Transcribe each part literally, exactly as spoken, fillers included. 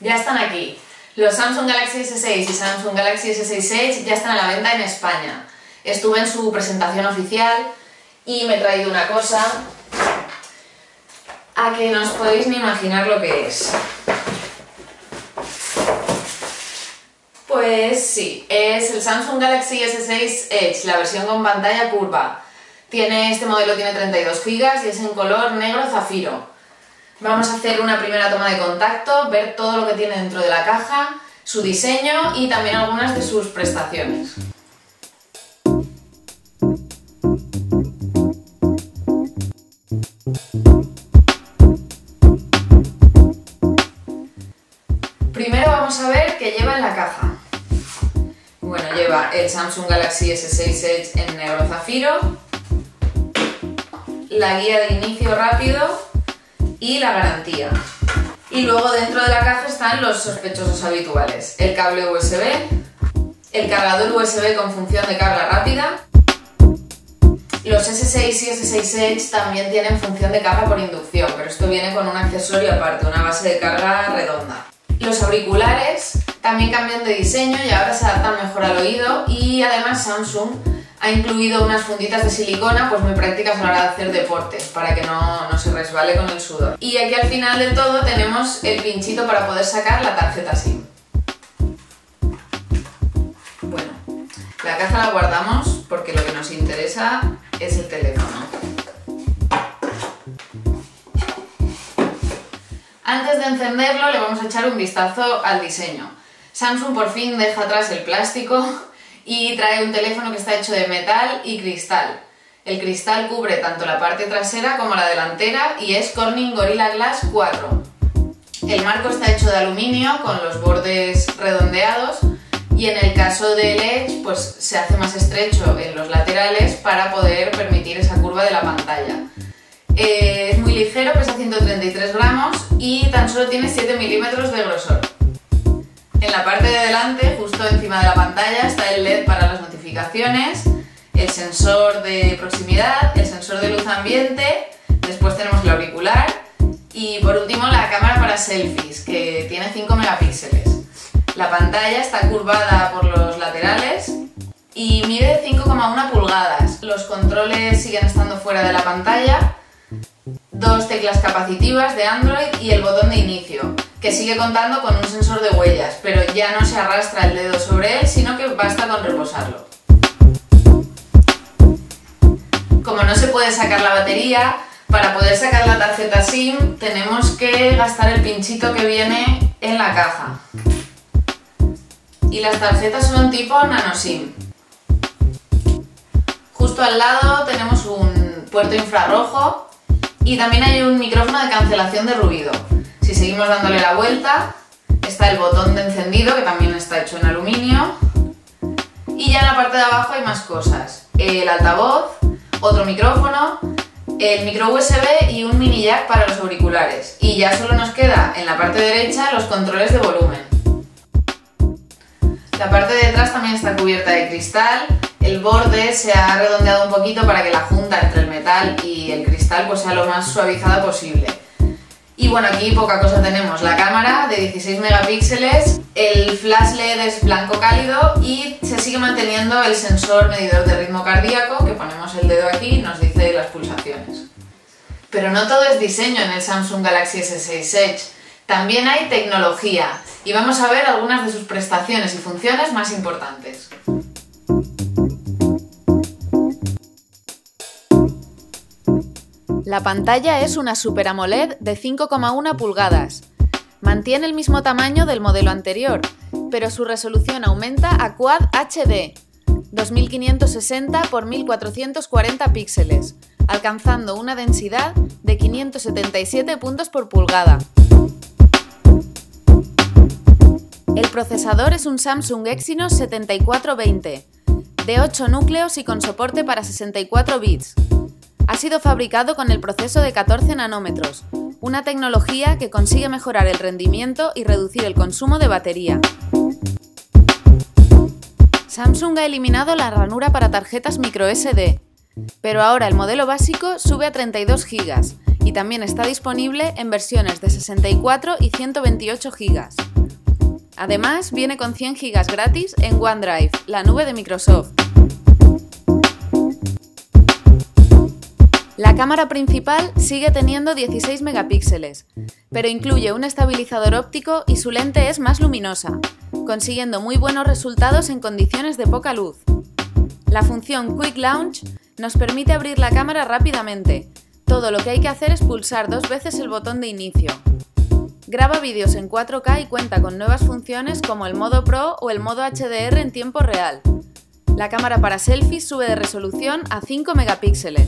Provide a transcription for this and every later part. Ya están aquí. Los Samsung Galaxy S seis y Samsung Galaxy S seis Edge ya están a la venta en España. Estuve en su presentación oficial y me he traído una cosa a que no os podéis ni imaginar lo que es. Pues sí, es el Samsung Galaxy S seis Edge, la versión con pantalla curva. Tiene, este modelo tiene treinta y dos gigas y es en color negro zafiro. Vamos a hacer una primera toma de contacto, ver todo lo que tiene dentro de la caja, su diseño y también algunas de sus prestaciones. Primero vamos a ver qué lleva en la caja. Bueno, lleva el Samsung Galaxy S seis Edge en negro zafiro, la guía de inicio rápido y la garantía. Y luego dentro de la caja están los sospechosos habituales: el cable U S B, el cargador U S B con función de carga rápida. Los S seis y S seis Edge también tienen función de carga por inducción, pero esto viene con un accesorio aparte, una base de carga redonda. Los auriculares también cambian de diseño y ahora se adaptan mejor al oído, y además Samsung ha incluido unas funditas de silicona pues muy prácticas a la hora de hacer deportes, para que no, no se resbale con el sudor. Y aquí al final de todo tenemos el pinchito para poder sacar la tarjeta SIM. Bueno, la caja la guardamos porque lo que nos interesa es el teléfono. Antes de encenderlo le vamos a echar un vistazo al diseño. Samsung por fin deja atrás el plástico y trae un teléfono que está hecho de metal y cristal. El cristal cubre tanto la parte trasera como la delantera y es Corning Gorilla Glass cuatro. El marco está hecho de aluminio con los bordes redondeados y en el caso del Edge pues se hace más estrecho en los laterales para poder permitir esa curva de la pantalla. Eh, es muy ligero, pesa ciento treinta y tres gramos y tan solo tiene siete milímetros de grosor. En la parte de delante, justo encima de la pantalla, está el L E D para las notificaciones, el sensor de proximidad, el sensor de luz ambiente, después tenemos el auricular y por último la cámara para selfies, que tiene cinco megapíxeles. La pantalla está curvada por los laterales y mide cinco coma uno pulgadas. Los controles siguen estando fuera de la pantalla, dos teclas capacitivas de Android y el botón de inicio, que sigue contando con un sensor de huellas, pero ya no se arrastra el dedo sobre él, sino que basta con reposarlo. Como no se puede sacar la batería, para poder sacar la tarjeta SIM tenemos que gastar el pinchito que viene en la caja. Y las tarjetas son tipo nano SIM. Justo al lado tenemos un puerto infrarrojo y también hay un micrófono de cancelación de ruido. Si seguimos dándole la vuelta, está el botón de encendido, que también está hecho en aluminio. Y ya en la parte de abajo hay más cosas. El altavoz, otro micrófono, el micro U S B y un mini jack para los auriculares. Y ya solo nos queda en la parte derecha los controles de volumen. La parte de atrás también está cubierta de cristal. El borde se ha redondeado un poquito para que la junta entre el metal y el cristal pues sea lo más suavizada posible. Y bueno, aquí poca cosa tenemos. La cámara de dieciséis megapíxeles, el flash L E D es blanco cálido y se sigue manteniendo el sensor medidor de ritmo cardíaco, que ponemos el dedo aquí y nos dice las pulsaciones. Pero no todo es diseño en el Samsung Galaxy S seis Edge. También hay tecnología y vamos a ver algunas de sus prestaciones y funciones más importantes. La pantalla es una Super AMOLED de cinco coma uno pulgadas. Mantiene el mismo tamaño del modelo anterior, pero su resolución aumenta a Quad H D, dos mil quinientos sesenta por mil cuatrocientos cuarenta píxeles, alcanzando una densidad de quinientos setenta y siete puntos por pulgada. El procesador es un Samsung Exynos setenta y cuatro veinte, de ocho núcleos y con soporte para sesenta y cuatro bits. Ha sido fabricado con el proceso de catorce nanómetros, una tecnología que consigue mejorar el rendimiento y reducir el consumo de batería. Samsung ha eliminado la ranura para tarjetas microSD, pero ahora el modelo básico sube a treinta y dos gigas y también está disponible en versiones de sesenta y cuatro y ciento veintiocho gigas. Además, viene con cien gigas gratis en OneDrive, la nube de Microsoft. La cámara principal sigue teniendo dieciséis megapíxeles, pero incluye un estabilizador óptico y su lente es más luminosa, consiguiendo muy buenos resultados en condiciones de poca luz. La función Quick Launch nos permite abrir la cámara rápidamente. Todo lo que hay que hacer es pulsar dos veces el botón de inicio. Graba vídeos en cuatro K y cuenta con nuevas funciones como el modo Pro o el modo H D R en tiempo real. La cámara para selfies sube de resolución a cinco megapíxeles.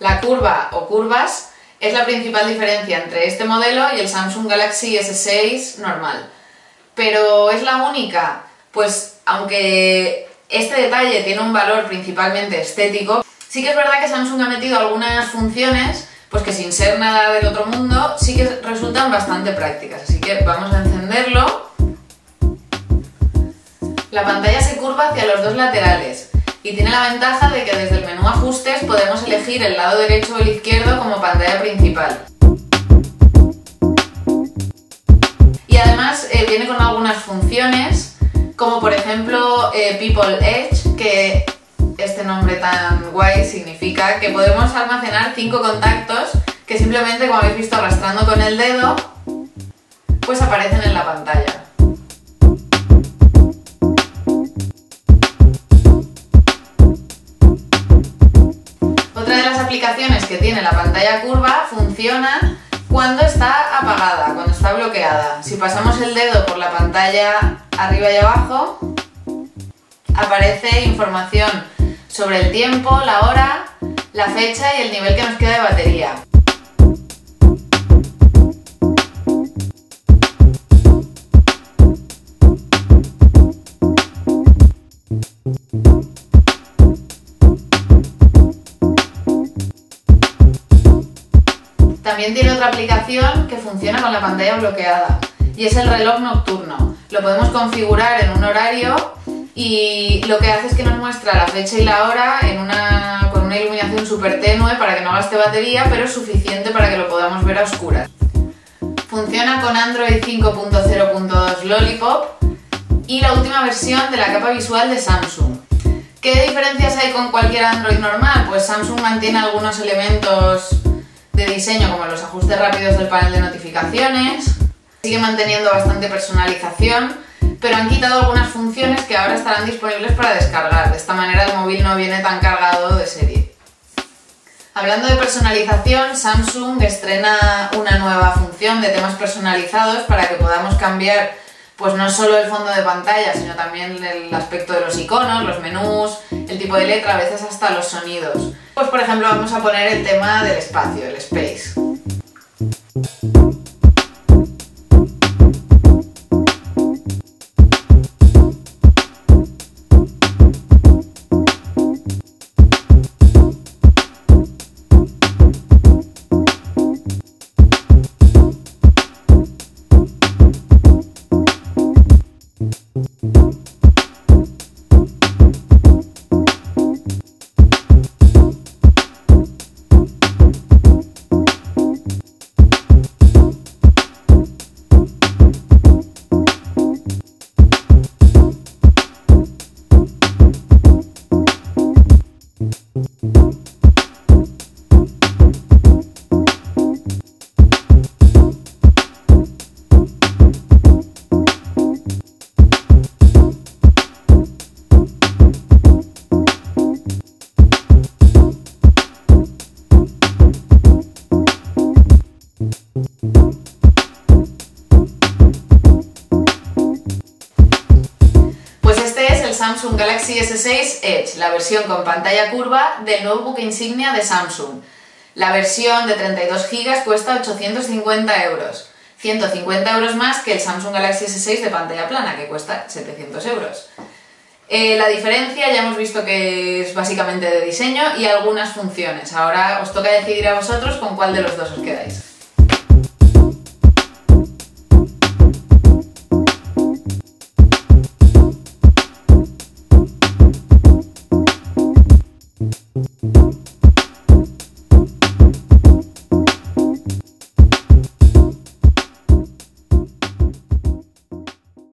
La curva o curvas es la principal diferencia entre este modelo y el Samsung Galaxy S seis normal. ¿Pero es la única? Pues aunque este detalle tiene un valor principalmente estético, sí que es verdad que Samsung ha metido algunas funciones pues que sin ser nada del otro mundo sí que resultan bastante prácticas. Así que vamos a encenderlo. La pantalla se curva hacia los dos laterales. Y tiene la ventaja de que desde el menú ajustes podemos elegir el lado derecho o el izquierdo como pantalla principal. Y además eh, viene con algunas funciones, como por ejemplo eh, People Edge, que este nombre tan guay significa que podemos almacenar cinco contactos que simplemente, como habéis visto arrastrando con el dedo, pues aparecen en la pantalla. Aplicaciones que tiene la pantalla curva funcionan cuando está apagada, cuando está bloqueada. Si pasamos el dedo por la pantalla arriba y abajo, aparece información sobre el tiempo, la hora, la fecha y el nivel que nos queda de batería. También tiene otra aplicación que funciona con la pantalla bloqueada y es el reloj nocturno. Lo podemos configurar en un horario y lo que hace es que nos muestra la fecha y la hora en una, con una iluminación súper tenue para que no gaste batería, pero es suficiente para que lo podamos ver a oscuras. Funciona con Android cinco punto cero punto dos Lollipop y la última versión de la capa visual de Samsung. ¿Qué diferencias hay con cualquier Android normal? Pues Samsung mantiene algunos elementos de diseño como los ajustes rápidos del panel de notificaciones, sigue manteniendo bastante personalización, pero han quitado algunas funciones que ahora estarán disponibles para descargar. De esta manera el móvil no viene tan cargado de serie. Hablando de personalización, Samsung estrena una nueva función de temas personalizados para que podamos cambiar pues no solo el fondo de pantalla, sino también el aspecto de los iconos, los menús, el tipo de letra, a veces hasta los sonidos. Pues por ejemplo vamos a poner el tema del espacio, el space. Samsung Galaxy S seis Edge, la versión con pantalla curva del nuevo buque insignia de Samsung. La versión de treinta y dos gigas cuesta ochocientos cincuenta euros, ciento cincuenta euros más que el Samsung Galaxy S seis de pantalla plana, que cuesta setecientos euros. Eh, la diferencia ya hemos visto que es básicamente de diseño y algunas funciones. Ahora os toca decidir a vosotros con cuál de los dos os quedáis.